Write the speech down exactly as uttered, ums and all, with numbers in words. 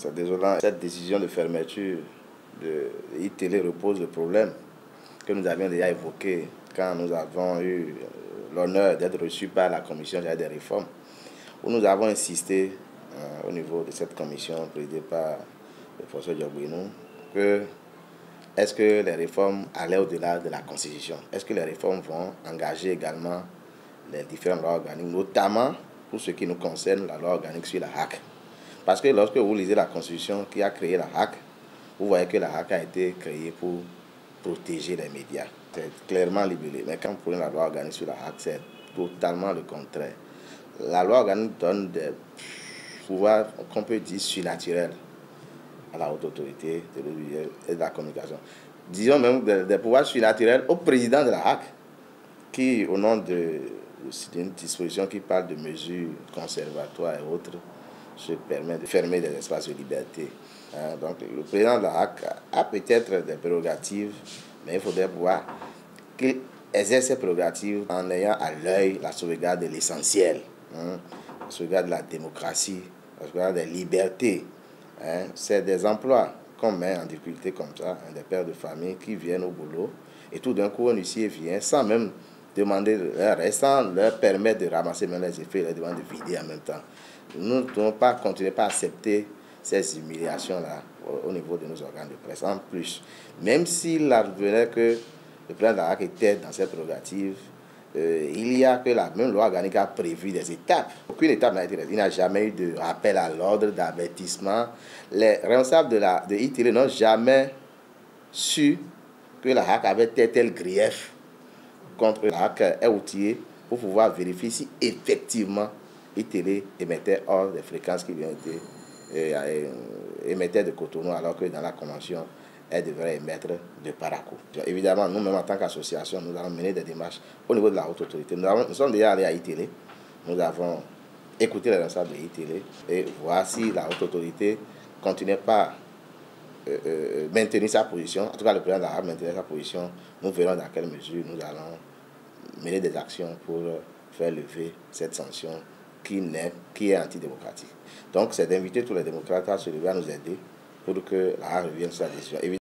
C'est désolant. Cette décision de fermeture de iTélé repose le problème que nous avions déjà évoqué quand nous avons eu l'honneur d'être reçus par la commission des réformes, où nous avons insisté euh, au niveau de cette commission présidée par le professeur Djobuino, que est-ce que les réformes allaient au-delà de la Constitution? Est-ce que les réformes vont engager également les différentes lois organiques, notamment pour ce qui nous concerne la loi organique sur la H A A C? Parce que lorsque vous lisez la Constitution qui a créé la H A A C, vous voyez que la H A A C a été créée pour protéger les médias. C'est clairement libellé. Mais quand vous prenez la loi organique sur la H A A C, c'est totalement le contraire. La loi organique donne des pouvoirs qu'on peut dire surnaturels à la haute autorité de l'audiovisuel et de la communication. Disons même des, des pouvoirs surnaturels au président de la H A A C, qui, au nom d'une disposition qui parle de mesures conservatoires et autres, se permet de fermer des espaces de liberté. Hein, donc le président de la H A A C a peut-être des prérogatives, mais il faudrait pouvoir qu'il exerce ses prérogatives en ayant à l'œil la sauvegarde de l'essentiel, hein, la sauvegarde de la démocratie, la sauvegarde des libertés. Hein, c'est des emplois qu'on met en difficulté comme ça, hein, des pères de famille qui viennent au boulot et tout d'un coup un huissier vient sans même demander leur reste, sans leur permettre de ramasser même les effets, leur demander de vider en même temps. Nous ne devons pas continuer à accepter ces humiliations-là au niveau de nos organes de presse. En plus, même s'il advenait que le président de la H A A C était dans ses prérogatives, euh, il y a que la même loi organique a prévu des étapes. Aucune étape n'a été réalisée. Il n'y a jamais eu de rappel à l'ordre, d'avertissement. Les responsables de, de iTélé n'ont jamais su que la H A A C avait tel, tel grief contre la H A A C est outillée pour pouvoir vérifier si effectivement iTélé émettait hors des fréquences qui lui ont été et, et, émettait de Cotonou, alors que dans la convention, elle devrait émettre de Parakou. Évidemment, nous-mêmes en tant qu'association, nous allons mener des démarches au niveau de la haute autorité. Nous, avons, nous sommes déjà allés à iTélé, nous avons écouté les responsables de iTélé et voir si la haute autorité continuait pas euh, euh, maintenir sa position. En tout cas, le président de la H A A C maintenait sa position. Nous verrons dans quelle mesure nous allons mener des actions pour faire lever cette sanction qui n'est, qui est antidémocratique. Donc, c'est d'inviter tous les démocrates à se lever, à nous aider pour que la H A A C revienne sur sa décision. Évidemment,